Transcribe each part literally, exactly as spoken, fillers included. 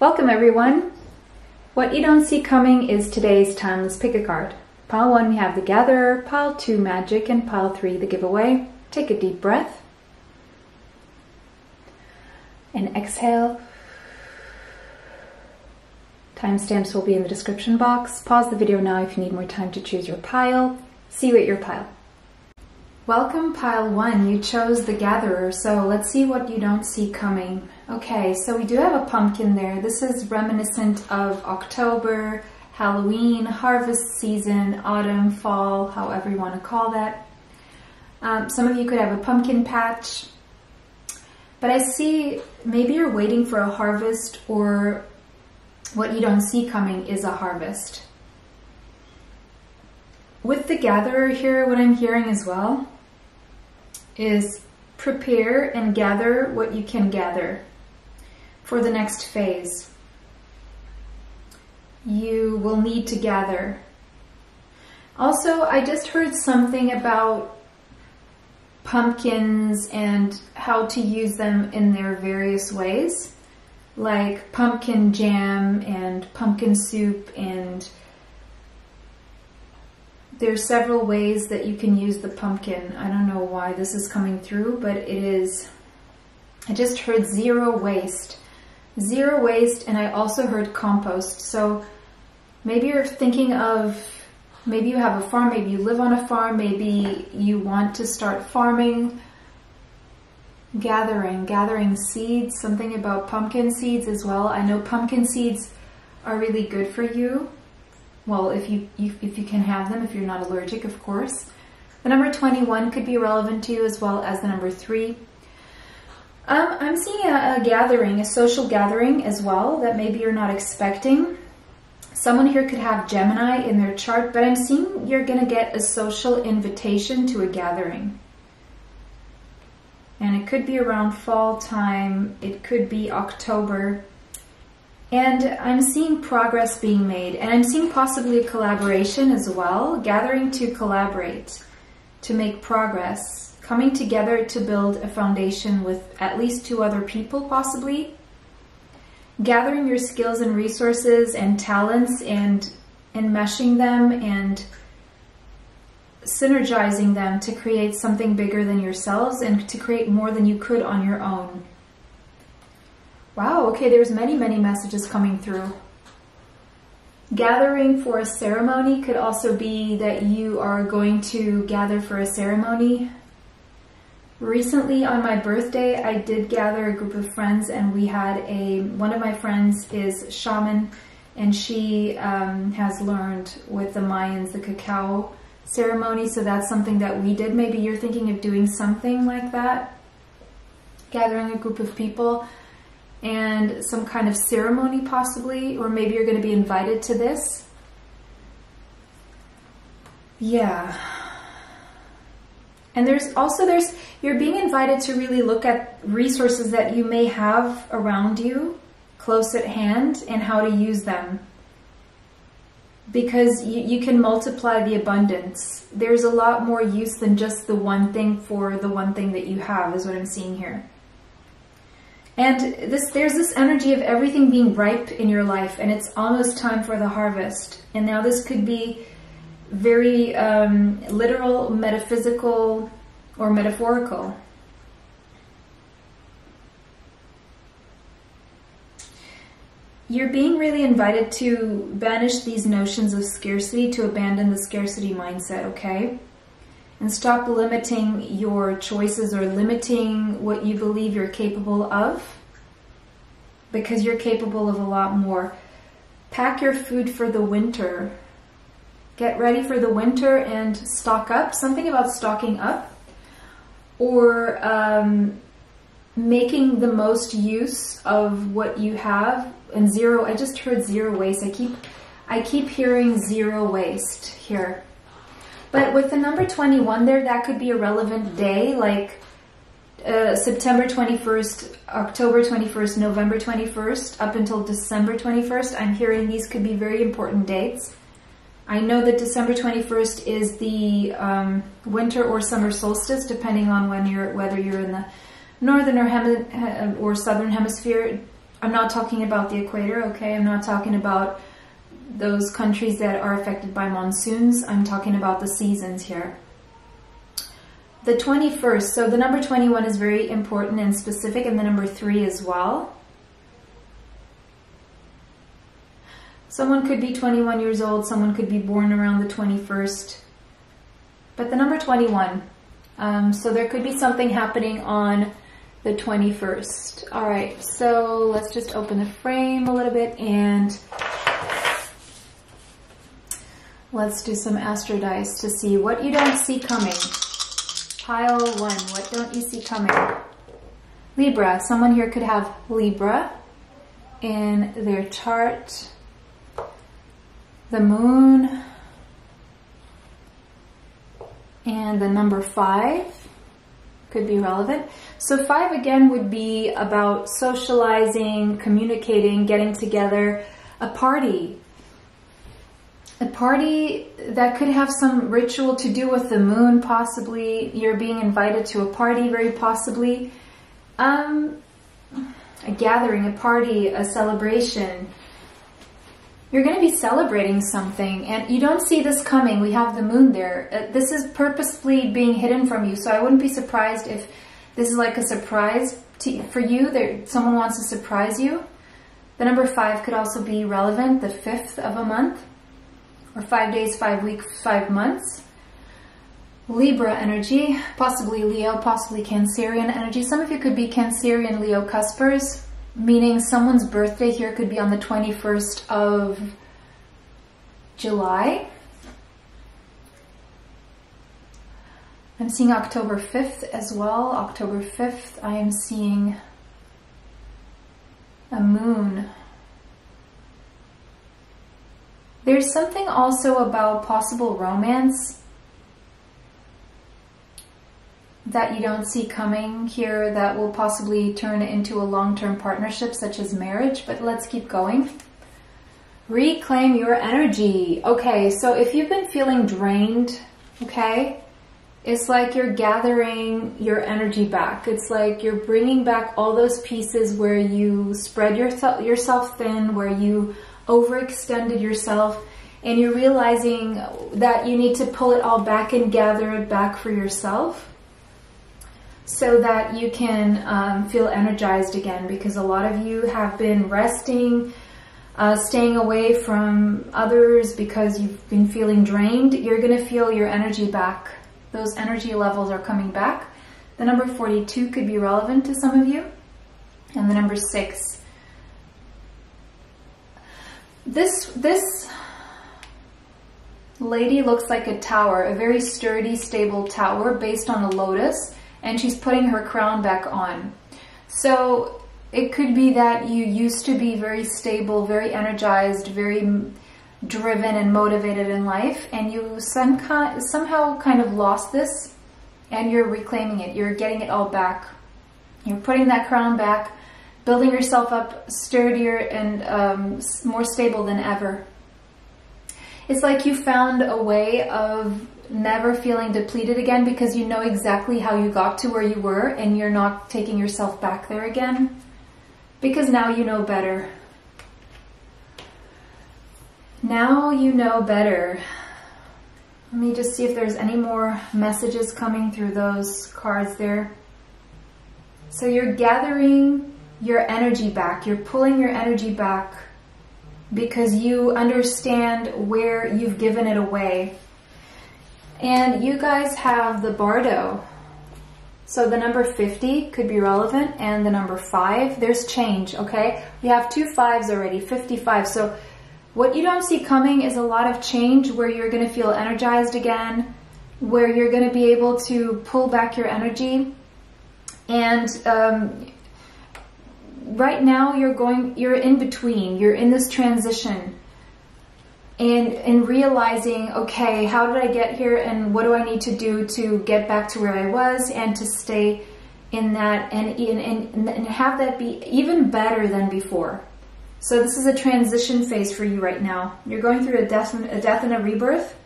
Welcome everyone! What you don't see coming is today's Timeless Pick a Card. Pile one we have the Gatherer, pile two Magic, and pile three the Giveaway. Take a deep breath and exhale. Timestamps will be in the description box. Pause the video now if you need more time to choose your pile. See you at your pile. Welcome pile one, you chose the Gatherer, so let's see what you don't see coming. Okay, so we do have a pumpkin there. This is reminiscent of October, Halloween, harvest season, autumn, fall, however you want to call that. Um, some of you could have a pumpkin patch, but I see maybe you're waiting for a harvest, or what you don't see coming is a harvest. With the Gatherer here, what I'm hearing as well is prepare and gather what you can gather for the next phase. You will need to gather. Also, I just heard something about pumpkins and how to use them in their various ways, like pumpkin jam and pumpkin soup, and there's several ways that you can use the pumpkin. I don't know why this is coming through, but it is. I just heard zero waste. Zero waste, and I also heard compost. So maybe you're thinking of, maybe you have a farm, maybe you live on a farm, maybe you want to start farming. Gathering, gathering seeds, something about pumpkin seeds as well. I know pumpkin seeds are really good for you. Well, if you, if, if you can have them, if you're not allergic, of course. The number twenty-one could be relevant to you, as well as the number three. Um, I'm seeing a, a gathering, a social gathering as well, that maybe you're not expecting. Someone here could have Gemini in their chart, but I'm seeing you're going to get a social invitation to a gathering. And it could be around fall time, it could be October. And I'm seeing progress being made, and I'm seeing possibly a collaboration as well, gathering to collaborate, to make progress, coming together to build a foundation with at least two other people possibly, gathering your skills and resources and talents and enmeshing them and synergizing them to create something bigger than yourselves and to create more than you could on your own. Wow, okay, there's many, many messages coming through. Gathering for a ceremony could also be that you are going to gather for a ceremony. Recently on my birthday, I did gather a group of friends, and we had a, one of my friends is shaman, and she um, has learned with the Mayans the cacao ceremony, so that's something that we did. Maybe you're thinking of doing something like that, gathering a group of people and some kind of ceremony possibly, or maybe you're going to be invited to this. Yeah. And there's also, there's, you're being invited to really look at resources that you may have around you, close at hand, and how to use them. Because you, you can multiply the abundance. There's a lot more use than just the one thing for the one thing that you have, is what I'm seeing here. And this, there's this energy of everything being ripe in your life, and it's almost time for the harvest. And now this could be very um, literal, metaphysical, or metaphorical. You're being really invited to banish these notions of scarcity, to abandon the scarcity mindset, okay? And stop limiting your choices or limiting what you believe you're capable of, because you're capable of a lot more. Pack your food for the winter. Get ready for the winter and stock up. Something about stocking up, or um, making the most use of what you have. And zero, I just heard zero waste. I keep, I keep hearing zero waste here. But with the number twenty-one there, that could be a relevant day, like uh, September twenty-first, October twenty-first, November twenty-first, up until December twenty-first. I'm hearing these could be very important dates. I know that December twenty-first is the um, winter or summer solstice, depending on when you're, whether you're in the northern or, or southern hemisphere. I'm not talking about the equator, okay? I'm not talking about those countries that are affected by monsoons. I'm talking about the seasons here. The twenty-first, so the number twenty-one is very important and specific, and the number three as well. Someone could be twenty-one years old, someone could be born around the twenty-first, but the number twenty-one. Um, so there could be something happening on the twenty-first. All right, so let's just open the frame a little bit and let's do some astro dice to see what you don't see coming. Pile one, what don't you see coming? Libra, someone here could have Libra in their chart. The moon, and the number five could be relevant. So five again would be about socializing, communicating, getting together, a party. A party that could have some ritual to do with the moon, possibly. You're being invited to a party, very possibly. Um, a gathering, a party, a celebration. You're going to be celebrating something, and you don't see this coming. We have the moon there. Uh, this is purposefully being hidden from you, so I wouldn't be surprised if this is like a surprise to, for you. There, someone wants to surprise you. The number five could also be relevant, the fifth of a month. Or five days, five weeks, five months. Libra energy, possibly Leo, possibly Cancerian energy. Some of you could be Cancerian Leo cuspers, meaning someone's birthday here could be on the twenty-first of July. I'm seeing October fifth as well. October fifth, I am seeing a moon. There's something also about possible romance that you don't see coming here that will possibly turn into a long-term partnership such as marriage, but let's keep going. Reclaim your energy. Okay, so if you've been feeling drained, okay, it's like you're gathering your energy back. It's like you're bringing back all those pieces where you spread your th- yourself thin, where you overextended yourself, and you're realizing that you need to pull it all back and gather it back for yourself so that you can um, feel energized again, because a lot of you have been resting, uh, staying away from others because you've been feeling drained. You're going to feel your energy back. Those energy levels are coming back. The number forty-two could be relevant to some of you, and the number six. This, this lady looks like a tower, a very sturdy, stable tower based on a lotus, and she's putting her crown back on. So it could be that you used to be very stable, very energized, very driven and motivated in life, and you some kind, somehow kind of lost this, and you're reclaiming it. You're getting it all back. You're putting that crown back, building yourself up sturdier and um, more stable than ever. It's like you found a way of never feeling depleted again, because you know exactly how you got to where you were, and you're not taking yourself back there again because now you know better. Now you know better. Let me just see if there's any more messages coming through those cards there. So you're gathering your energy back. You're pulling your energy back because you understand where you've given it away. And you guys have the Bardo. So the number fifty could be relevant, and the number five, there's change, okay? We have two fives already, fifty-five. So what you don't see coming is a lot of change where you're gonna feel energized again, where you're gonna be able to pull back your energy. And um, right now you're going, you're in between, you're in this transition and, and realizing, okay, how did I get here and what do I need to do to get back to where I was and to stay in that and, and, and have that be even better than before. So this is a transition phase for you right now. You're going through a death, a death and a rebirth.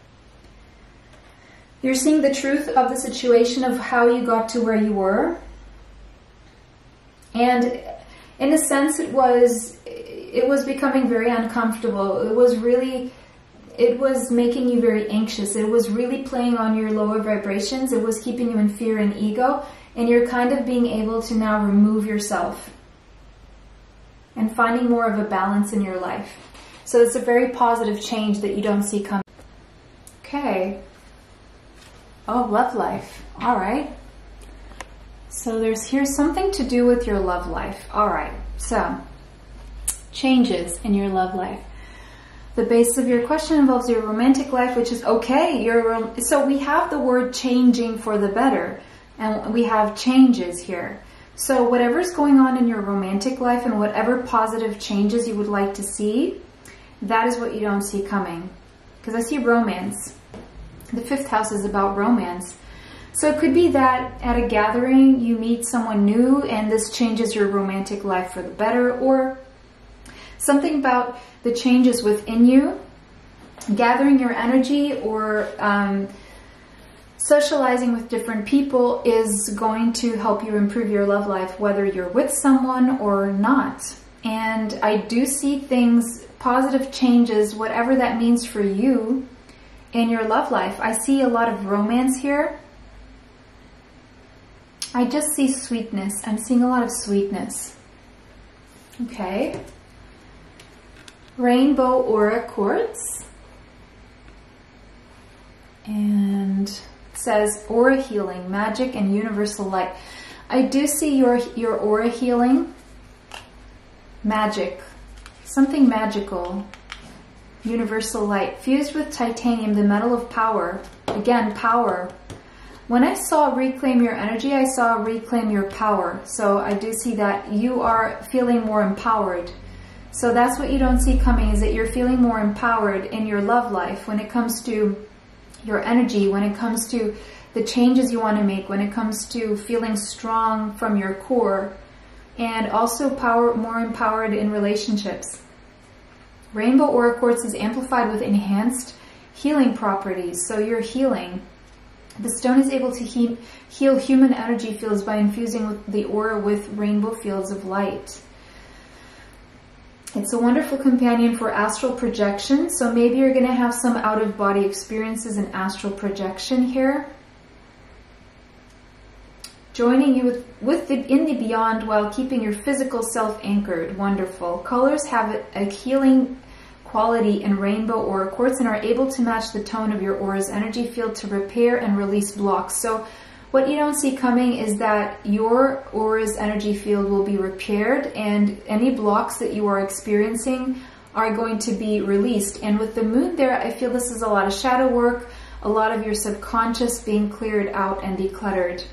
You're seeing the truth of the situation of how you got to where you were. And in a sense, it was it was becoming very uncomfortable. It was really, it was making you very anxious. It was really playing on your lower vibrations. It was keeping you in fear and ego, and you're kind of being able to now remove yourself and finding more of a balance in your life. So it's a very positive change that you don't see coming. Okay. Oh, love life. All right. So there's here's something to do with your love life. All right. So changes in your love life. The basis of your question involves your romantic life, which is okay. Your so we have the word changing for the better, and we have changes here. So whatever's going on in your romantic life and whatever positive changes you would like to see, that is what you don't see coming. Because I see romance. The fifth house is about romance. So it could be that at a gathering you meet someone new and this changes your romantic life for the better, or something about the changes within you, gathering your energy, or um, socializing with different people is going to help you improve your love life, whether you're with someone or not. And I do see things, positive changes, whatever that means for you in your love life. I see a lot of romance here. I just see sweetness. I'm seeing a lot of sweetness. Okay. Rainbow Aura Quartz. And it says aura healing, magic and universal light. I do see your, your aura healing. Magic. Something magical. Universal light. Fused with titanium, the metal of power. Again, power. When I saw reclaim your energy, I saw reclaim your power. So I do see that you are feeling more empowered. So that's what you don't see coming, is that you're feeling more empowered in your love life when it comes to your energy, when it comes to the changes you want to make, when it comes to feeling strong from your core, and also power, more empowered in relationships. Rainbow Aura Quartz is amplified with enhanced healing properties, so you're healing. The stone is able to he heal human energy fields by infusing with the aura with rainbow fields of light. It's a wonderful companion for astral projection, so maybe you're going to have some out-of-body experiences in astral projection here. Joining you with, with the, in the beyond while keeping your physical self anchored. Wonderful. Colors have a, a healing quality in rainbow aura quartz and are able to match the tone of your aura's energy field to repair and release blocks. So what you don't see coming is that your aura's energy field will be repaired and any blocks that you are experiencing are going to be released. And with the moon there, I feel this is a lot of shadow work, a lot of your subconscious being cleared out and decluttered.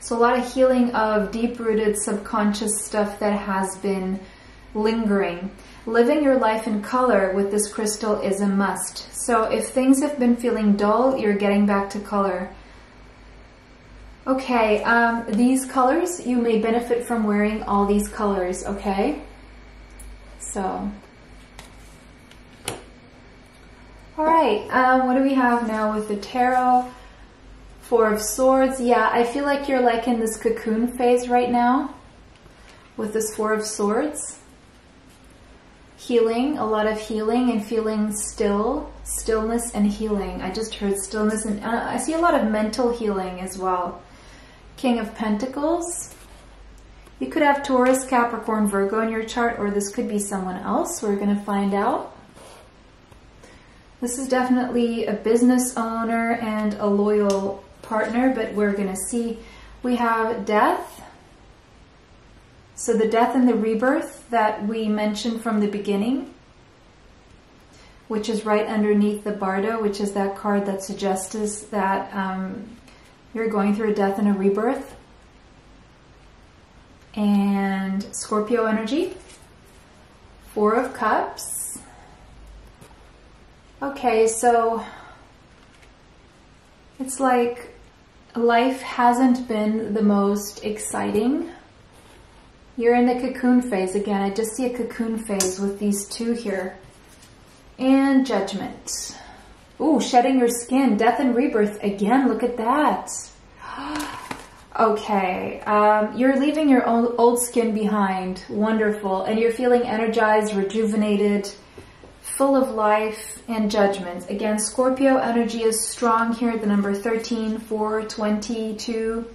So a lot of healing of deep-rooted subconscious stuff that has been lingering. Living your life in color with this crystal is a must. So if things have been feeling dull, you're getting back to color. Okay, um, these colors, you may benefit from wearing all these colors, okay? So, all right, um, what do we have now with the tarot? Four of Swords. Yeah, I feel like you're like in this cocoon phase right now with this Four of Swords. Healing, a lot of healing and feeling still, stillness and healing. I just heard stillness and uh, I see a lot of mental healing as well. King of Pentacles. You could have Taurus, Capricorn, Virgo in your chart, or this could be someone else. We're going to find out. This is definitely a business owner and a loyal partner, but we're going to see. We have Death. So the death and the rebirth that we mentioned from the beginning, which is right underneath the Bardo, which is that card that suggests that um, you're going through a death and a rebirth. And Scorpio energy, Four of Cups. Okay, so it's like life hasn't been the most exciting. You're in the cocoon phase again. I just see a cocoon phase with these two here. And Judgment. Ooh, shedding your skin. Death and rebirth again. Look at that. Okay, um, you're leaving your old, old skin behind. Wonderful. And you're feeling energized, rejuvenated, full of life and judgment. Again, Scorpio energy is strong here. The number thirteen, four, twenty-two,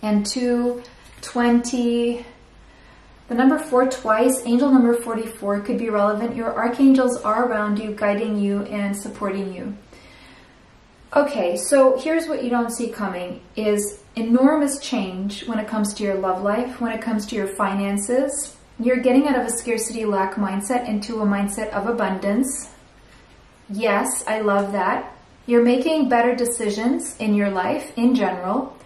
and two, twenty. The number four twice, angel number forty-four could be relevant. Your archangels are around you, guiding you and supporting you. Okay, so here's what you don't see coming is enormous change when it comes to your love life, when it comes to your finances. You're getting out of a scarcity lack mindset into a mindset of abundance. Yes, I love that. You're making better decisions in your life in general.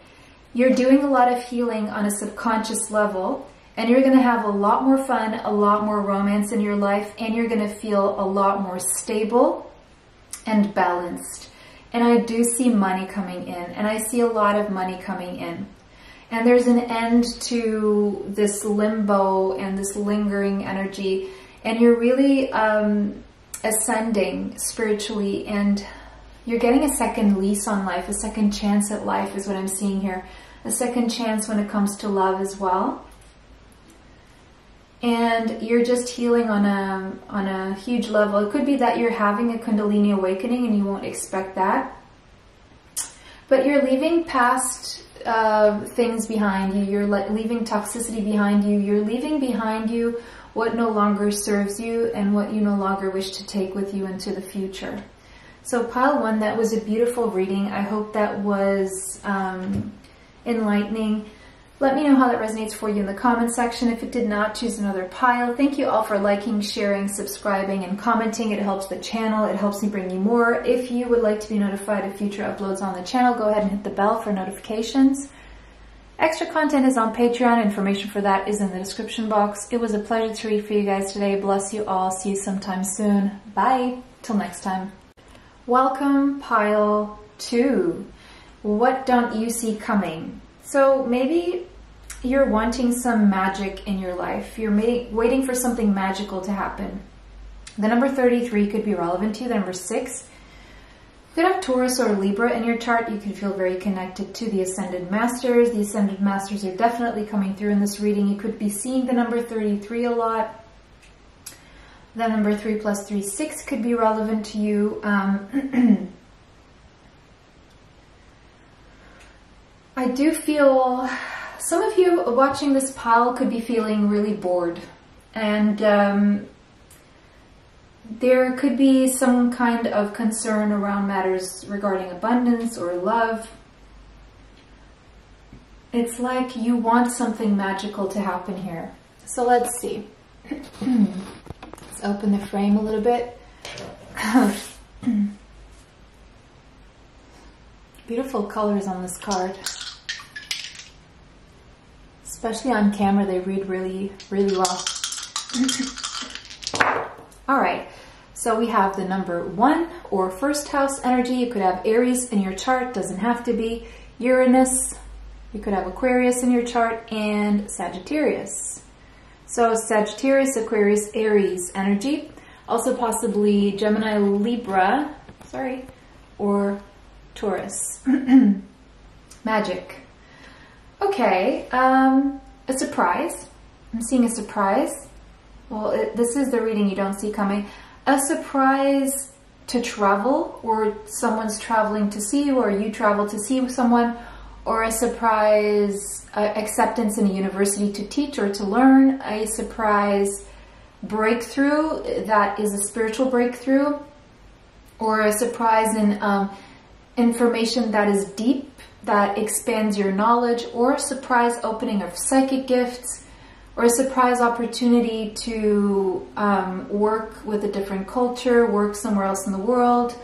You're doing a lot of healing on a subconscious level, and you're going to have a lot more fun, a lot more romance in your life, and you're going to feel a lot more stable and balanced. And I do see money coming in, and I see a lot of money coming in. And there's an end to this limbo and this lingering energy, and you're really um, ascending spiritually, and you're getting a second lease on life, a second chance at life is what I'm seeing here. A second chance when it comes to love as well. And you're just healing on a, on a huge level. It could be that you're having a Kundalini awakening and you won't expect that. But you're leaving past uh, things behind you. You're leaving toxicity behind you. You're leaving behind you what no longer serves you and what you no longer wish to take with you into the future. So pile one, that was a beautiful reading. I hope that was um, enlightening. Let me know how that resonates for you in the comment section. If it did not, choose another pile. Thank you all for liking, sharing, subscribing, and commenting. It helps the channel. It helps me bring you more. If you would like to be notified of future uploads on the channel, go ahead and hit the bell for notifications. Extra content is on Patreon. Information for that is in the description box. It was a pleasure to read for you guys today. Bless you all. See you sometime soon. Bye. Till next time. Welcome, pile two. What don't you see coming? So maybe you're wanting some magic in your life. You're waiting for something magical to happen. The number thirty-three could be relevant to you, the number six. You could have Taurus or Libra in your chart. You can feel very connected to the Ascended Masters. The Ascended Masters are definitely coming through in this reading. You could be seeing the number thirty-three a lot. The number three plus three, six could be relevant to you. Um, I do feel some of you watching this pile could be feeling really bored, and um, there could be some kind of concern around matters regarding abundance or love. It's like you want something magical to happen here. So let's see. Let's open the frame a little bit. Beautiful colors on this card. Especially on camera, they read really, really well. All right, so we have the number one or first house energy. You could have Aries in your chart, doesn't have to be. Uranus, you could have Aquarius in your chart, and Sagittarius. So Sagittarius, Aquarius, Aries energy. Also possibly Gemini, Libra, sorry, or Taurus. Magic. Okay, um, a surprise. I'm seeing a surprise. Well, it, this is the reading you don't see coming. A surprise to travel, or someone's traveling to see you, or you travel to see someone, or a surprise uh, acceptance in a university to teach or to learn, a surprise breakthrough that is a spiritual breakthrough, or a surprise in um, information that is deep, that expands your knowledge, or a surprise opening of psychic gifts, or a surprise opportunity to um, work with a different culture, work somewhere else in the world,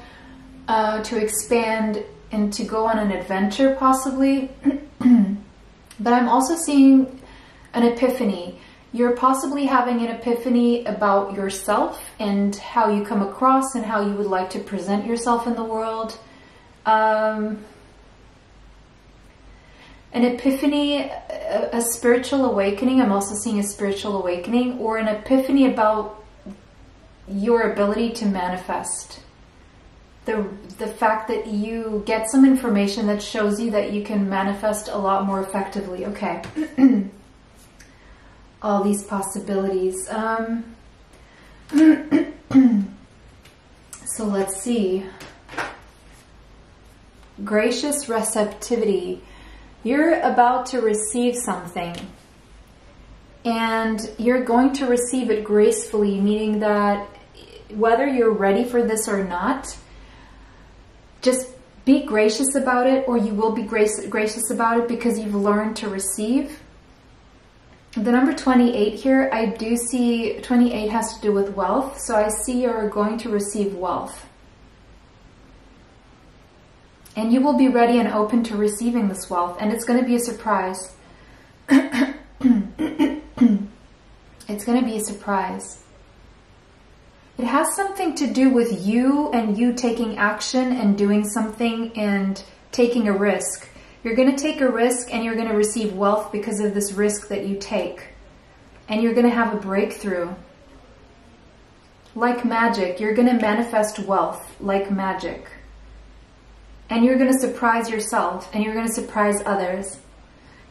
uh, to expand and to go on an adventure possibly. But I'm also seeing an epiphany. You're possibly having an epiphany about yourself and how you come across and how you would like to present yourself in the world. Um, An epiphany, a, a spiritual awakening. I'm also seeing a spiritual awakening, or an epiphany about your ability to manifest. the, the fact that you get some information that shows you that you can manifest a lot more effectively. Okay. All these possibilities. Um, so let's see. Gracious receptivity. You're about to receive something, and you're going to receive it gracefully, meaning that whether you're ready for this or not, just be gracious about it, or you will be grace gracious about it because you've learned to receive. The number twenty-eight here, I do see twenty-eight has to do with wealth, so I see you're going to receive wealth. And you will be ready and open to receiving this wealth, and it's going to be a surprise. It's going to be a surprise. It has something to do with you and you taking action and doing something and taking a risk. You're going to take a risk, and you're going to receive wealth because of this risk that you take. And you're going to have a breakthrough. Like magic, you're going to manifest wealth like magic. And you're going to surprise yourself, and you're going to surprise others.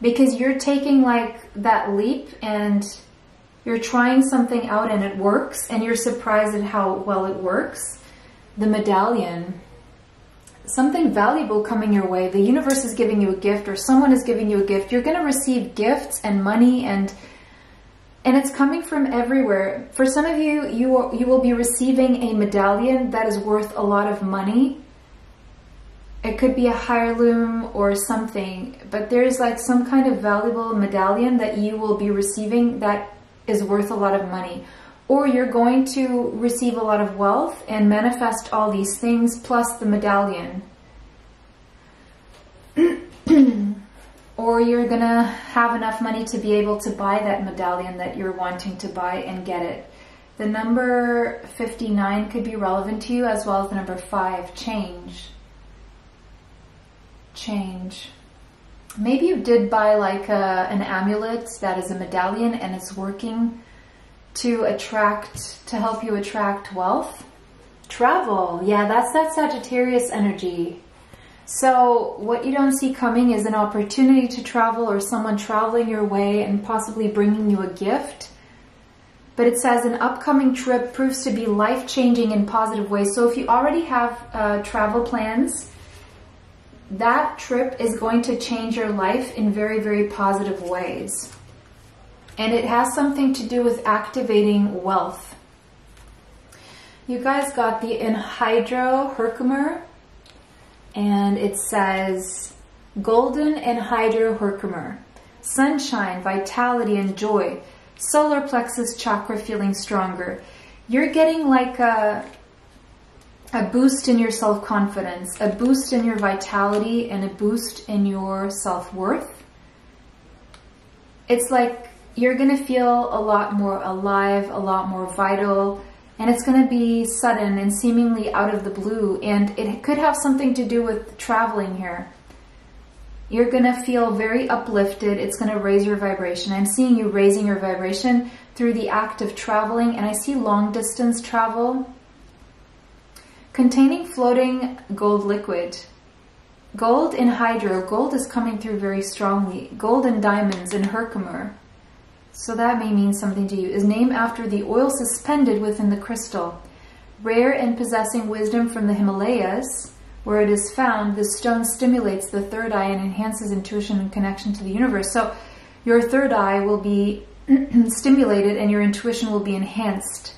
Because you're taking like that leap, and you're trying something out, and it works, and you're surprised at how well it works. The medallion. Something valuable coming your way. The universe is giving you a gift, or someone is giving you a gift. You're going to receive gifts and money, and and it's coming from everywhere. For some of you, you, you will be receiving a medallion that is worth a lot of money. It could be a heirloom or something, but there's like some kind of valuable medallion that you will be receiving that is worth a lot of money. Or you're going to receive a lot of wealth and manifest all these things plus the medallion. Or you're gonna have enough money to be able to buy that medallion that you're wanting to buy and get it. The number fifty-nine could be relevant to you, as well as the number five, change. Change. Maybe you did buy like a, an amulet that is a medallion, and it's working to attract, to help you attract wealth. Travel. Yeah, that's that Sagittarius energy. So what you don't see coming is an opportunity to travel, or someone traveling your way and possibly bringing you a gift. But it says an upcoming trip proves to be life-changing in positive ways. So if you already have uh, travel plans, that trip is going to change your life in very, very positive ways. And it has something to do with activating wealth. You guys got the Enhydro Herkimer, and it says Golden Enhydro Herkimer. Sunshine, vitality, and joy. Solar plexus chakra feeling stronger. You're getting like a, a boost in your self-confidence, a boost in your vitality, and a boost in your self-worth. It's like you're going to feel a lot more alive, a lot more vital, and it's going to be sudden and seemingly out of the blue, and it could have something to do with traveling here. You're going to feel very uplifted. It's going to raise your vibration. I'm seeing you raising your vibration through the act of traveling, and I see long-distance travel. Containing floating gold liquid. Gold in hydro. Gold is coming through very strongly. Gold and diamonds in Herkimer. So that may mean something to you. Is named after the oil suspended within the crystal. Rare and possessing wisdom from the Himalayas, where it is found, this stone stimulates the third eye and enhances intuition and connection to the universe. So your third eye will be stimulated, and your intuition will be enhanced.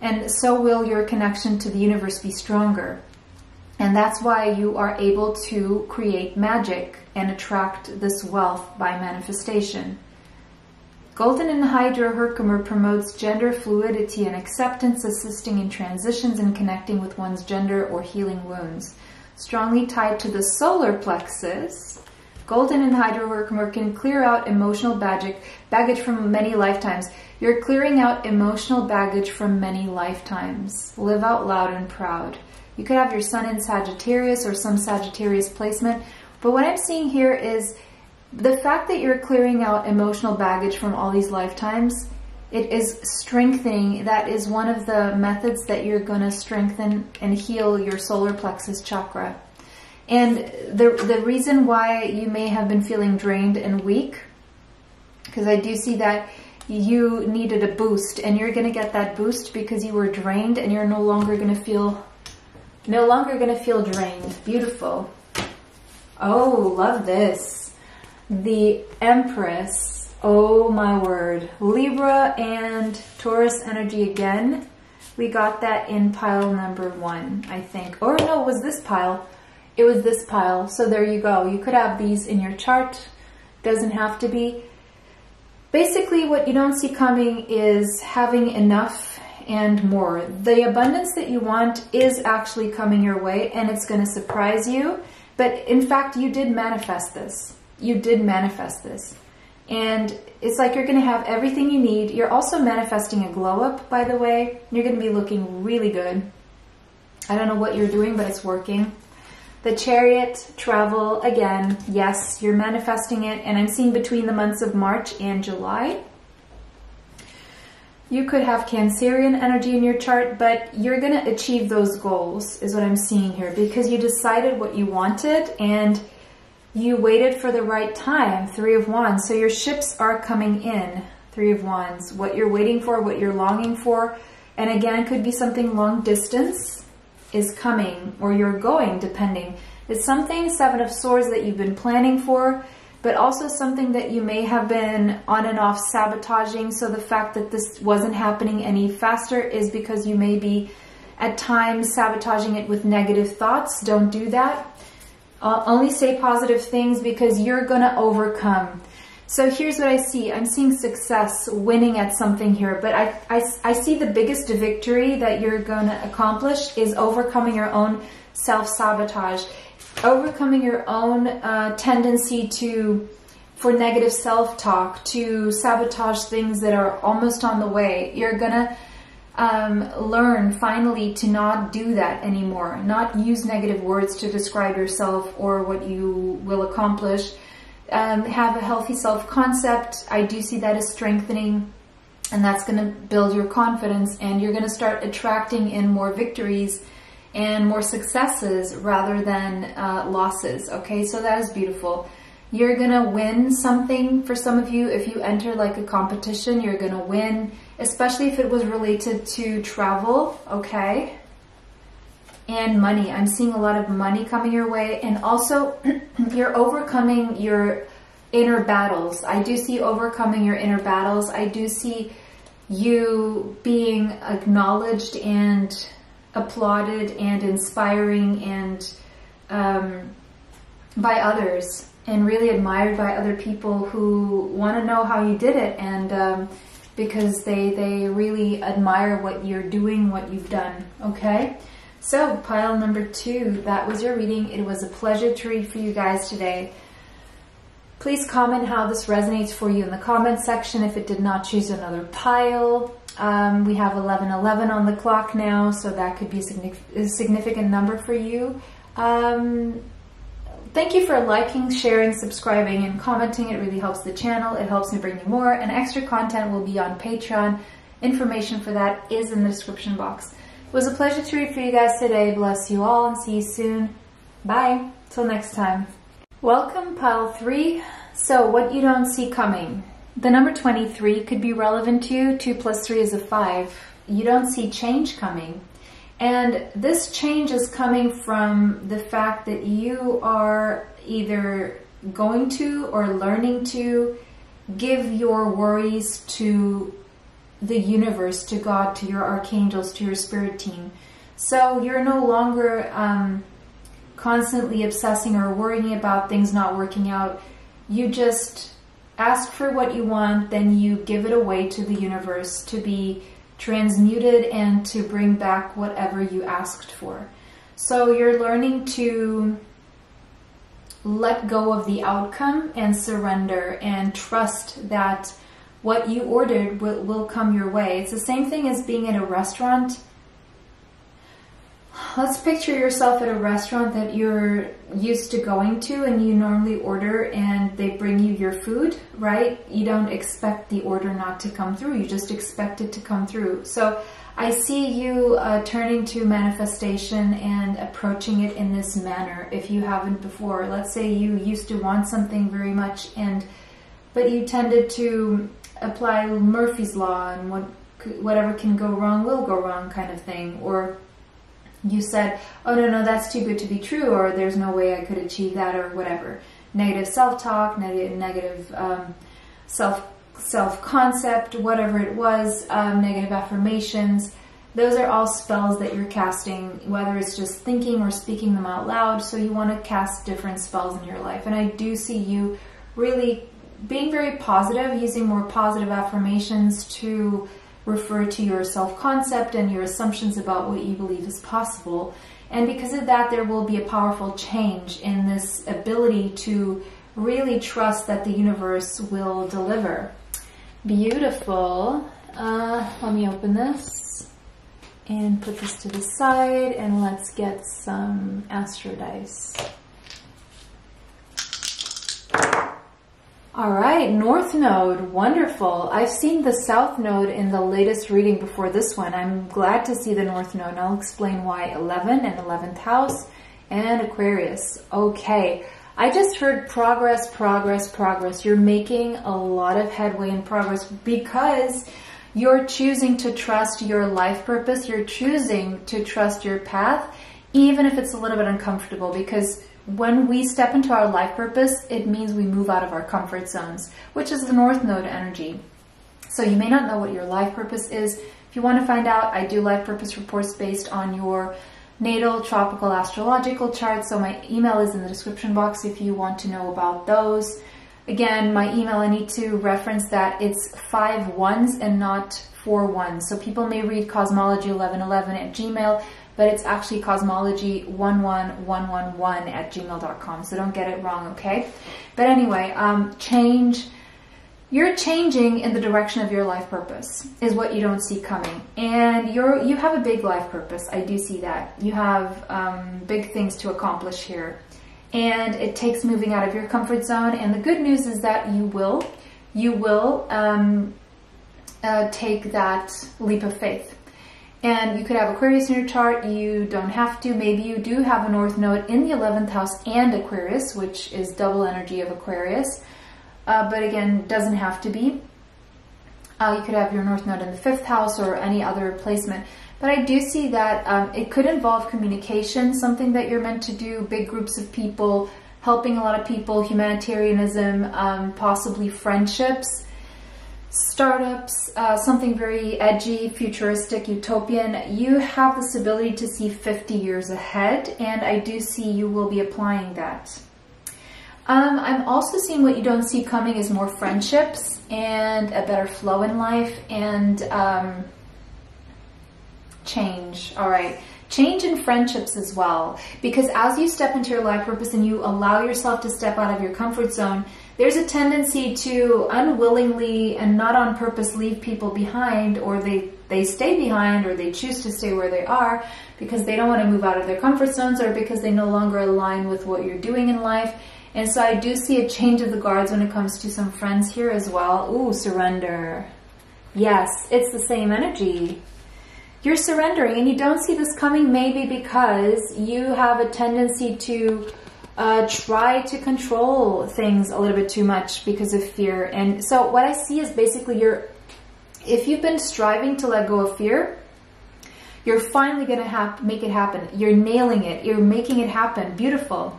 And so will your connection to the universe be stronger. And that's why you are able to create magic and attract this wealth by manifestation. Golden Enhydro Herkimer promotes gender fluidity and acceptance, assisting in transitions and connecting with one's gender or healing wounds. Strongly tied to the solar plexus, Golden Enhydro Herkimer can clear out emotional baggage, baggage from many lifetimes. You're clearing out emotional baggage from many lifetimes. Live out loud and proud. You could have your sun in Sagittarius or some Sagittarius placement, but what I'm seeing here is the fact that you're clearing out emotional baggage from all these lifetimes It is strengthening. That is one of the methods that you're going to strengthen and heal your solar plexus chakra. And the, the reason why you may have been feeling drained and weak, because I do see that you needed a boost, and you're going to get that boost because you were drained and you're no longer going to feel, no longer going to feel drained. Beautiful. Oh, love this. The Empress. Oh my word. Libra and Taurus energy again. We got that in pile number one, I think. Or no, it was this pile. It was this pile. So there you go. You could have these in your chart. Doesn't have to be. Basically, what you don't see coming is having enough and more. The abundance that you want is actually coming your way, and it's going to surprise you. But in fact, you did manifest this. You did manifest this. And it's like you're going to have everything you need. You're also manifesting a glow up, by the way. You're going to be looking really good. I don't know what you're doing, but it's working. The Chariot travel again. Yes, you're manifesting it. And I'm seeing between the months of March and July. You could have Cancerian energy in your chart, but you're going to achieve those goals is what I'm seeing here, because you decided what you wanted and you waited for the right time. Three of Wands. So your ships are coming in. Three of Wands. What you're waiting for, what you're longing for. And again, it could be something long distance is coming, or you're going, depending. It's something, Seven of Swords, that you've been planning for, but also something that you may have been on and off sabotaging. So the fact that this wasn't happening any faster is because you may be at times sabotaging it with negative thoughts. Don't do that. I'll only say positive things, because you're going to overcome. So here's what I see. I'm seeing success, winning at something here, but I, I, I see the biggest victory that you're going to accomplish is overcoming your own self-sabotage, overcoming your own uh, tendency to, for negative self-talk, to sabotage things that are almost on the way. You're going to Um, learn finally to not do that anymore, not use negative words to describe yourself or what you will accomplish. Um, have a healthy self-concept. I do see that as strengthening, and that's going to build your confidence, and you're going to start attracting in more victories and more successes rather than uh, losses. Okay, so that is beautiful. You're going to win something for some of you. If you enter like a competition, you're going to win, especially if it was related to travel, okay? And money. I'm seeing a lot of money coming your way. And also, you're overcoming your inner battles. I do see overcoming your inner battles. I do see you being acknowledged and applauded and inspiring and um, by others, and really admired by other people who want to know how you did it, and um, because they, they really admire what you're doing, what you've done, okay? So, pile number two, that was your reading. It was a pleasure to read for you guys today. Please comment how this resonates for you in the comment section if it did not choose another pile. Um, we have eleven eleven on the clock now, so that could be a significant number for you. Um... Thank you for liking, sharing, subscribing, and commenting. It really helps the channel. It helps me bring you more, and extra content will be on Patreon. Information for that is in the description box. It was a pleasure to read for you guys today. Bless you all, and see you soon. Bye. Till next time. Welcome, pile three. So, what you don't see coming. The number twenty-three could be relevant to you. Two plus three is a five. You don't see change coming. And this change is coming from the fact that you are either going to or learning to give your worries to the universe, to God, to your archangels, to your spirit team. So you're no longer um, constantly obsessing or worrying about things not working out. You just ask for what you want, then you give it away to the universe to be transmuted and to bring back whatever you asked for. So you're learning to let go of the outcome and surrender and trust that what you ordered will, will come your way. It's the same thing as being at a restaurant let's picture yourself at a restaurant that you're used to going to and you normally order and they bring you your food, right? You don't expect the order not to come through. You just expect it to come through. So I see you uh, turning to manifestation and approaching it in this manner if you haven't before. Let's say you used to want something very much, and but you tended to apply Murphy's Law and what, whatever can go wrong will go wrong kind of thing, or you said, oh no, no, that's too good to be true, or there's no way I could achieve that, or whatever. Negative self-talk, negative, negative um, self, self-concept, whatever it was, um, negative affirmations. Those are all spells that you're casting, whether it's just thinking or speaking them out loud. So you want to cast different spells in your life. And I do see you really being very positive, using more positive affirmations to refer to your self-concept and your assumptions about what you believe is possible. And because of that, there will be a powerful change in this ability to really trust that the universe will deliver. Beautiful. Uh, let me open this and put this to the side, and let's get some astro dice. All right, North Node, wonderful. I've seen the South Node in the latest reading before this one. I'm glad to see the North Node, and I'll explain why. Eleven and eleventh house and Aquarius. Okay, I just heard progress, progress, progress. You're making a lot of headway in progress because you're choosing to trust your life purpose. You're choosing to trust your path, even if it's a little bit uncomfortable, because when we step into our life purpose, it means we move out of our comfort zones, which is the North Node energy. So you may not know what your life purpose is. If you want to find out, I do life purpose reports based on your natal tropical astrological chart. So my email is in the description box if you want to know about those. Again, my email, I need to reference that it's five ones and not four ones. So people may read cosmology eleven eleven at gmail dot com. But it's actually cosmology one one one one one at gmail dot com. So don't get it wrong, okay? But anyway, um, change. You're changing in the direction of your life purpose is what you don't see coming. And you're, you have a big life purpose. I do see that. You have um, big things to accomplish here. And it takes moving out of your comfort zone. And the good news is that you will, you will um, uh, take that leap of faith. And you could have Aquarius in your chart. You don't have to. Maybe you do have a North Node in the eleventh house and Aquarius, which is double energy of Aquarius. Uh, but again, doesn't have to be. Uh, you could have your North Node in the fifth house or any other placement. But I do see that um, it could involve communication, something that you're meant to do, big groups of people, helping a lot of people, humanitarianism, um, possibly friendships, startups, uh, something very edgy, futuristic, utopian. You have this ability to see fifty years ahead, and I do see you will be applying that. Um, I'm also seeing what you don't see coming is more friendships and a better flow in life and um, change. All right. Change in friendships as well, because as you step into your life purpose and you allow yourself to step out of your comfort zone, there's a tendency to unwillingly and not on purpose leave people behind, or they, they stay behind, or they choose to stay where they are because they don't want to move out of their comfort zones, or because they no longer align with what you're doing in life. And so I do see a change of the guards when it comes to some friends here as well. Ooh, surrender. Yes, it's the same energy. You're surrendering, and you don't see this coming maybe because you have a tendency to Uh, try to control things a little bit too much because of fear. And so what I see is basically you're, if you've been striving to let go of fear, you're finally going to make it happen. You're nailing it. You're making it happen. Beautiful.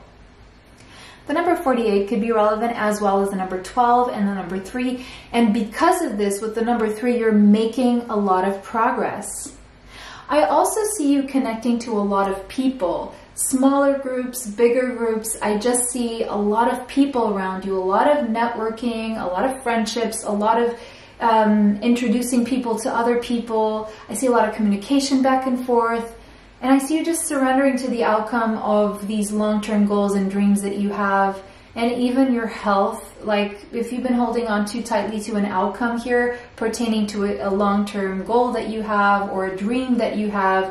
The number forty-eight could be relevant, as well as the number twelve and the number three. And because of this, with the number three, you're making a lot of progress. I also see you connecting to a lot of people. Smaller groups, bigger groups. I just see a lot of people around you, a lot of networking, a lot of friendships, a lot of um, introducing people to other people. I see a lot of communication back and forth. And I see you just surrendering to the outcome of these long-term goals and dreams that you have, and even your health. Like if you've been holding on too tightly to an outcome here pertaining to a long-term goal that you have or a dream that you have,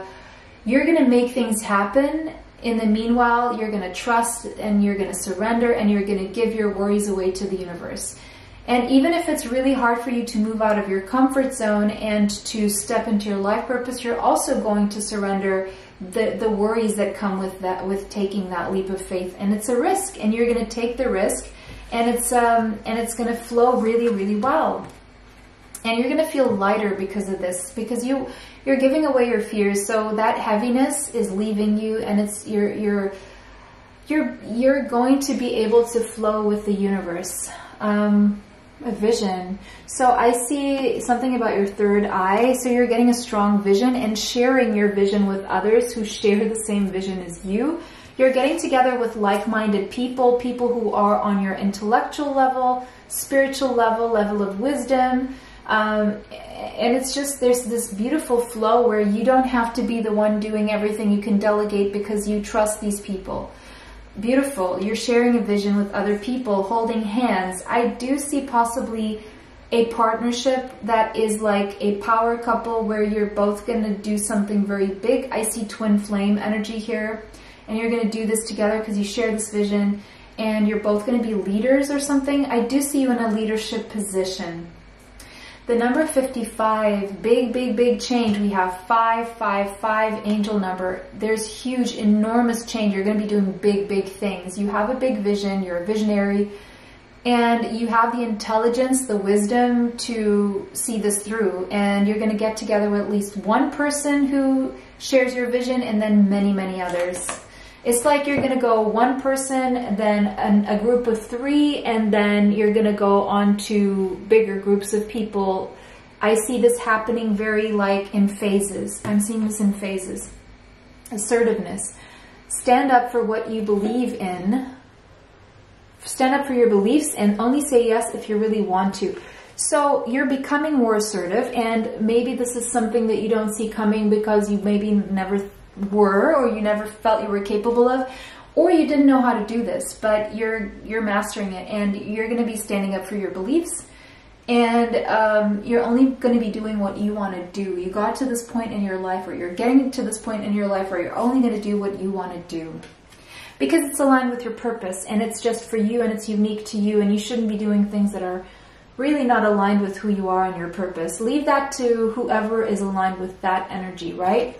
You're going to make things happen. In the meanwhile, you're going to trust and you're going to surrender and you're going to give your worries away to the universe. And even if it's really hard for you to move out of your comfort zone and to step into your life purpose, you're also going to surrender the, the worries that come with that, with taking that leap of faith. And it's a risk, and you're going to take the risk, and it's, um, and it's going to flow really, really well. And you're going to feel lighter because of this, because you, you're giving away your fears. So that heaviness is leaving you, and it's, you're, you're, you're, you're going to be able to flow with the universe. Um, a vision. So I see something about your third eye. So you're getting a strong vision and sharing your vision with others who share the same vision as you. You're getting together with like-minded people, people who are on your intellectual level, spiritual level, level of wisdom. Um, and it's just, there's this beautiful flow where you don't have to be the one doing everything. You can delegate because you trust these people. Beautiful. You're sharing a vision with other people, holding hands. I do see possibly a partnership that is like a power couple where you're both going to do something very big. I see twin flame energy here, and you're going to do this together because you share this vision, and you're both going to be leaders or something. I do see you in a leadership position. The number fifty-five, big, big, big change. We have five, five, five, angel number. There's huge, enormous change. You're going to be doing big, big things. You have a big vision. You're a visionary. And you have the intelligence, the wisdom to see this through. And you're going to get together with at least one person who shares your vision, and then many, many others. It's like you're going to go one person, then an, a group of three, and then you're going to go on to bigger groups of people. I see this happening very like in phases. I'm seeing this in phases. Assertiveness. Stand up for what you believe in. Stand up for your beliefs, and only say yes if you really want to. So you're becoming more assertive, and maybe this is something that you don't see coming because you maybe never thought were, or you never felt you were capable of, or you didn't know how to do this, but you're you're mastering it, and you're going to be standing up for your beliefs, and um, you're only going to be doing what you want to do. You got to this point in your life, or you're getting to this point in your life where you're only going to do what you want to do, because it's aligned with your purpose, and it's just for you, and it's unique to you, and you shouldn't be doing things that are really not aligned with who you are and your purpose. Leave that to whoever is aligned with that energy, right?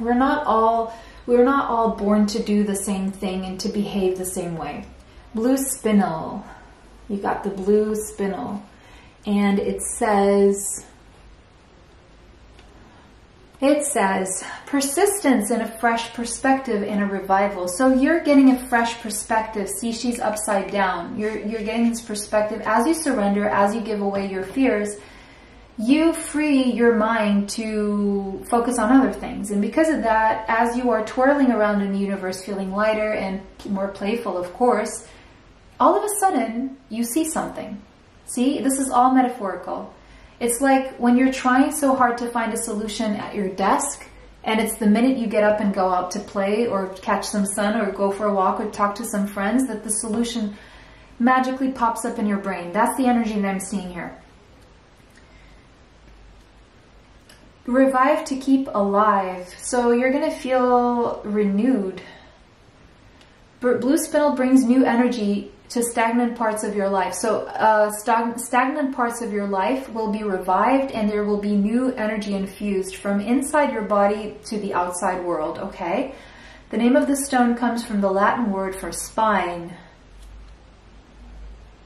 We're not all, we're not all born to do the same thing and to behave the same way. Blue Spinel. You got the Blue Spinel. And it says, it says, persistence in a fresh perspective in a revival. So you're getting a fresh perspective. See, she's upside down. You're, you're getting this perspective. As you surrender, as you give away your fears, you free your mind to focus on other things. And because of that, as you are twirling around in the universe, feeling lighter and more playful, of course, all of a sudden you see something. See, this is all metaphorical. It's like when you're trying so hard to find a solution at your desk, and it's the minute you get up and go out to play or catch some sun or go for a walk or talk to some friends that the solution magically pops up in your brain. That's the energy that I'm seeing here. Revive to keep alive. So you're going to feel renewed. Blue Spinel brings new energy to stagnant parts of your life. So uh, stag stagnant parts of your life will be revived, and there will be new energy infused from inside your body to the outside world. Okay. The name of the stone comes from the Latin word for spine.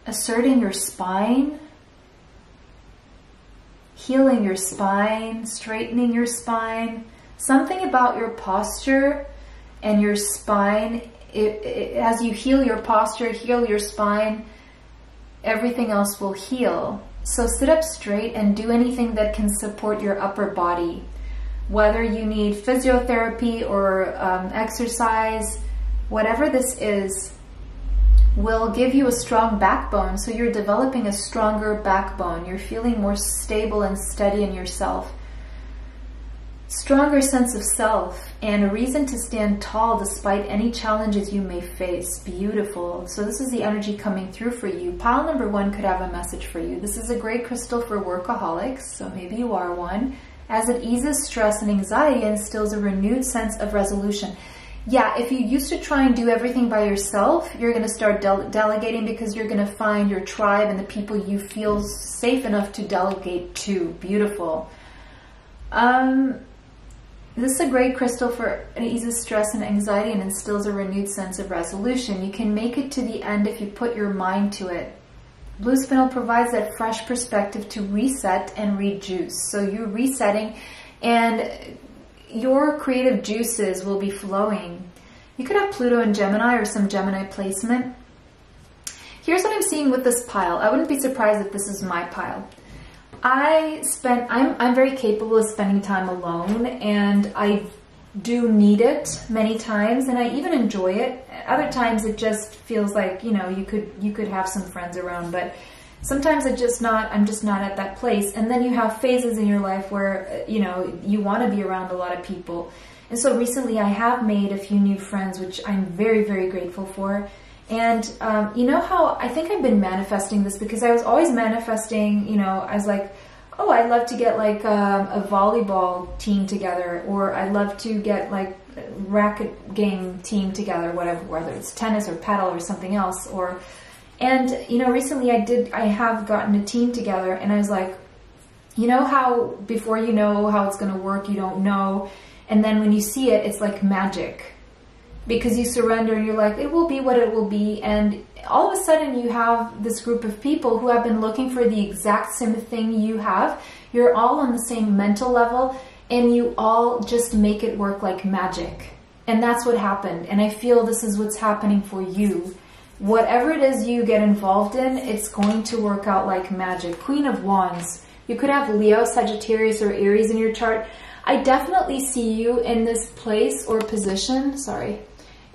Asserting your spine. Healing your spine, straightening your spine. Something about your posture and your spine. It, it, as you heal your posture, heal your spine, everything else will heal. So sit up straight and do anything that can support your upper body. Whether you need physiotherapy or um, exercise, whatever this is, will give you a strong backbone. So you're developing a stronger backbone. You're feeling more stable and steady in yourself. Stronger sense of self and a reason to stand tall despite any challenges you may face. Beautiful. So this is the energy coming through for you. Pile number one could have a message for you. This is a great crystal for workaholics. So maybe you are one. as it eases stress and anxiety and instills a renewed sense of resolution. Yeah, if you used to try and do everything by yourself, you're going to start dele delegating because you're going to find your tribe and the people you feel safe enough to delegate to. Beautiful. Um, this is a great crystal for it eases stress and anxiety and instills a renewed sense of resolution. You can make it to the end if you put your mind to it. Blue Spinel provides that fresh perspective to reset and rejuice. So you're resetting and your creative juices will be flowing. You could have Pluto in Gemini or some Gemini placement. Here's what I'm seeing with this pile. I wouldn't be surprised if this is my pile. I spent, I'm, I'm very capable of spending time alone, and I do need it many times, and I even enjoy it. Other times it just feels like, you know, you could, you could have some friends around, but sometimes it's just not, I'm just not at that place. And then you have phases in your life where, you know, you want to be around a lot of people. And so recently I have made a few new friends, which I'm very, very grateful for. And um, you know how I think I've been manifesting this, because I was always manifesting, you know, I was like, oh, I'd love to get like um, a volleyball team together, or I'd love to get like a racket game team together, whatever, whether it's tennis or paddle or something else. Or, and you know, recently I did, I have gotten a team together, and I was like, you know how before you know how it's going to work, you don't know. And then when you see it, it's like magic. Because you surrender and you're like, it will be what it will be. And all of a sudden you have this group of people who have been looking for the exact same thing you have. You're all on the same mental level, and you all just make it work like magic. And that's what happened. And I feel this is what's happening for you. Whatever it is you get involved in, it's going to work out like magic. Queen of Wands. You could have Leo, Sagittarius, or Aries in your chart. I definitely see you in this place or position, sorry,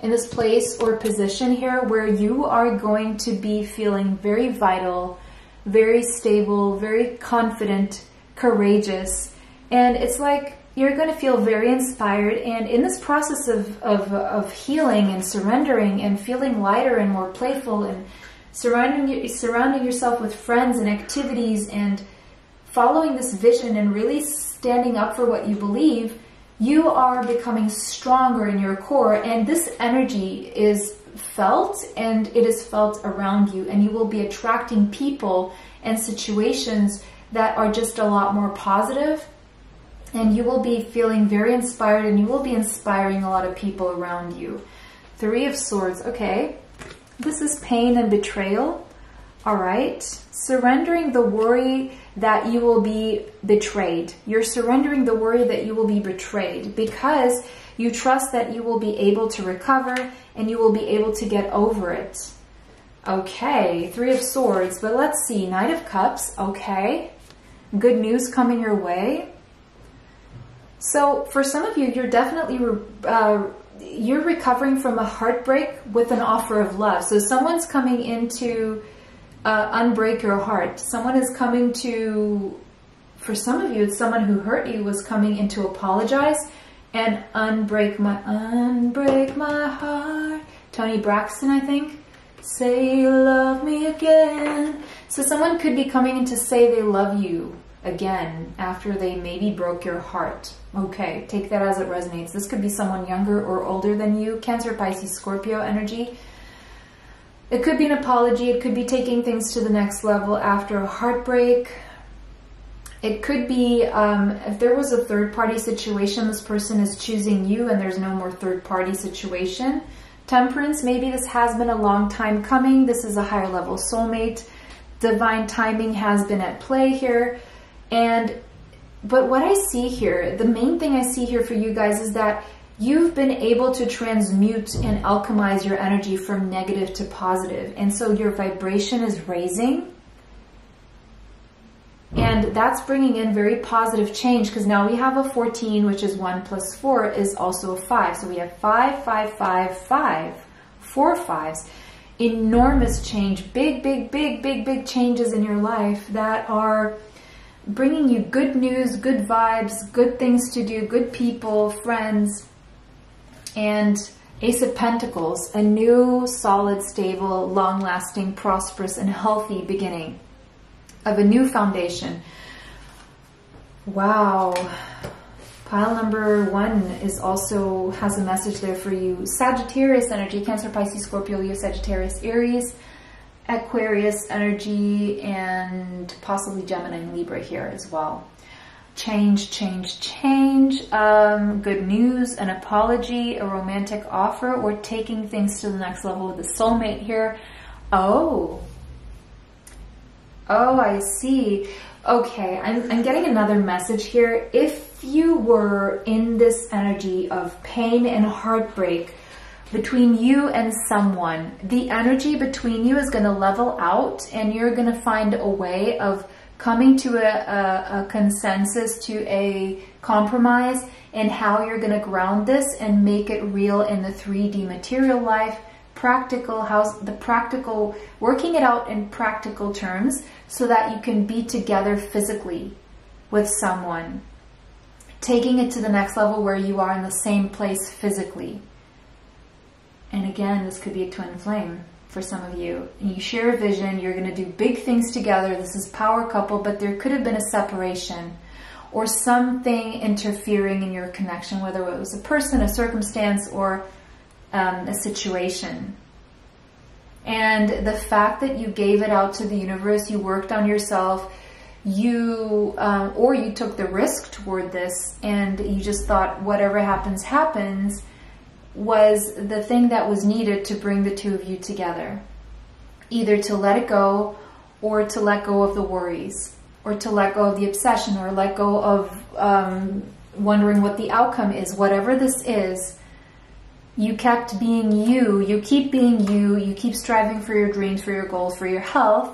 in this place or position here where you are going to be feeling very vital, very stable, very confident, courageous. And it's like you're going to feel very inspired. And in this process of, of, of healing and surrendering and feeling lighter and more playful, and surrounding, surrounding yourself with friends and activities and following this vision and really standing up for what you believe, you are becoming stronger in your core, and this energy is felt, and it is felt around you, and you will be attracting people and situations that are just a lot more positive, and you will be feeling very inspired, and you will be inspiring a lot of people around you. Three of Swords, okay. This is pain and betrayal, all right. Surrendering the worry that you will be betrayed. You're surrendering the worry that you will be betrayed because you trust that you will be able to recover and you will be able to get over it. Okay, Three of Swords, but let's see, Knight of Cups, okay. Good news coming your way. So for some of you, you're definitely, uh, you're recovering from a heartbreak with an offer of love. So someone's coming into Uh, unbreak your heart. Someone is coming to, for some of you, it's someone who hurt you was coming in to apologize and unbreak my, unbreak my heart. Tony Braxton, I think. Say you love me again. So someone could be coming in to say they love you again after they maybe broke your heart. Okay, take that as it resonates. This could be someone younger or older than you. Cancer, Pisces, Scorpio energy. It could be an apology. It could be taking things to the next level after a heartbreak. It could be um, if there was a third-party situation, this person is choosing you and there's no more third-party situation. Temperance, maybe this has been a long time coming. This is a higher-level soulmate. Divine timing has been at play here. And but what I see here, the main thing I see here for you guys is that you've been able to transmute and alchemize your energy from negative to positive. And so your vibration is raising. And that's bringing in very positive change, because now we have a fourteen, which is one plus four is also a five. So we have five, five, five, five, four fives. Enormous change, big, big, big, big, big changes in your life that are bringing you good news, good vibes, good things to do, good people, friends. And Ace of Pentacles, a new, solid, stable, long-lasting, prosperous, and healthy beginning of a new foundation. Wow. Pile number one is also has a message there for you. Sagittarius energy, Cancer, Pisces, Scorpio, Leo, Sagittarius, Aries, Aquarius energy, and possibly Gemini and Libra here as well. Change, change, change, um, good news, an apology, a romantic offer, or taking things to the next level with the soulmate here. Oh. Oh, I see. Okay, I'm, I'm getting another message here. If you were in this energy of pain and heartbreak between you and someone, the energy between you is going to level out and you're going to find a way of coming to a, a, a consensus, to a compromise in how you're going to ground this and make it real in the three D material life, practical, how the practical, working it out in practical terms so that you can be together physically with someone, taking it to the next level where you are in the same place physically. And again, this could be a twin flame for some of you. And you share a vision, you're going to do big things together. This is power couple, but there could have been a separation or something interfering in your connection, whether it was a person, a circumstance, or Um, a situation. And the fact that you gave it out to the universe, you worked on yourself, you um, or you took the risk toward this and you just thought whatever happens happens, was the thing that was needed to bring the two of you together, either to let it go or to let go of the worries or to let go of the obsession or let go of um, wondering what the outcome is. Whatever this is, you kept being you, you keep being you, you keep striving for your dreams, for your goals, for your health,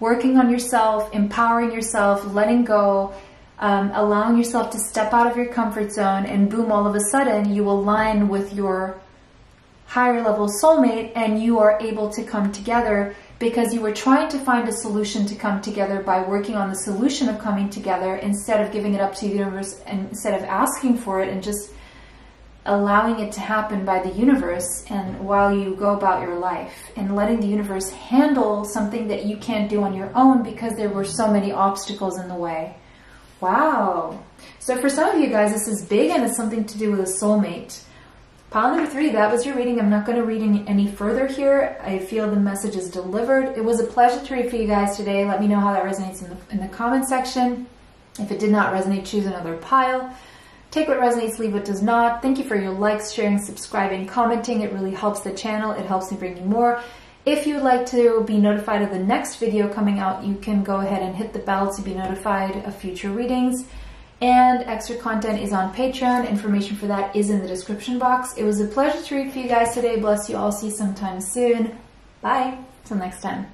working on yourself, empowering yourself, letting go, um, allowing yourself to step out of your comfort zone, and boom, all of a sudden you align with your higher level soulmate and you are able to come together because you were trying to find a solution to come together by working on the solution of coming together instead of giving it up to the universe and instead of asking for it and just allowing it to happen by the universe and while you go about your life and letting the universe handle something that you can't do on your own because there were so many obstacles in the way. Wow. So for some of you guys, this is big and it's something to do with a soulmate. Pile number three, that was your reading. I'm not going to read any, any further here. I feel the message is delivered. It was a pleasure to read for you guys today. Let me know how that resonates in the, in the comment section. If it did not resonate, choose another pile. Take what resonates, leave what does not. Thank you for your likes, sharing, subscribing, commenting. It really helps the channel. It helps me bring you more. If you'd like to be notified of the next video coming out, you can go ahead and hit the bell to be notified of future readings. And extra content is on Patreon. Information for that is in the description box. It was a pleasure to read for you guys today. Bless you all. See you sometime soon. Bye. Till next time.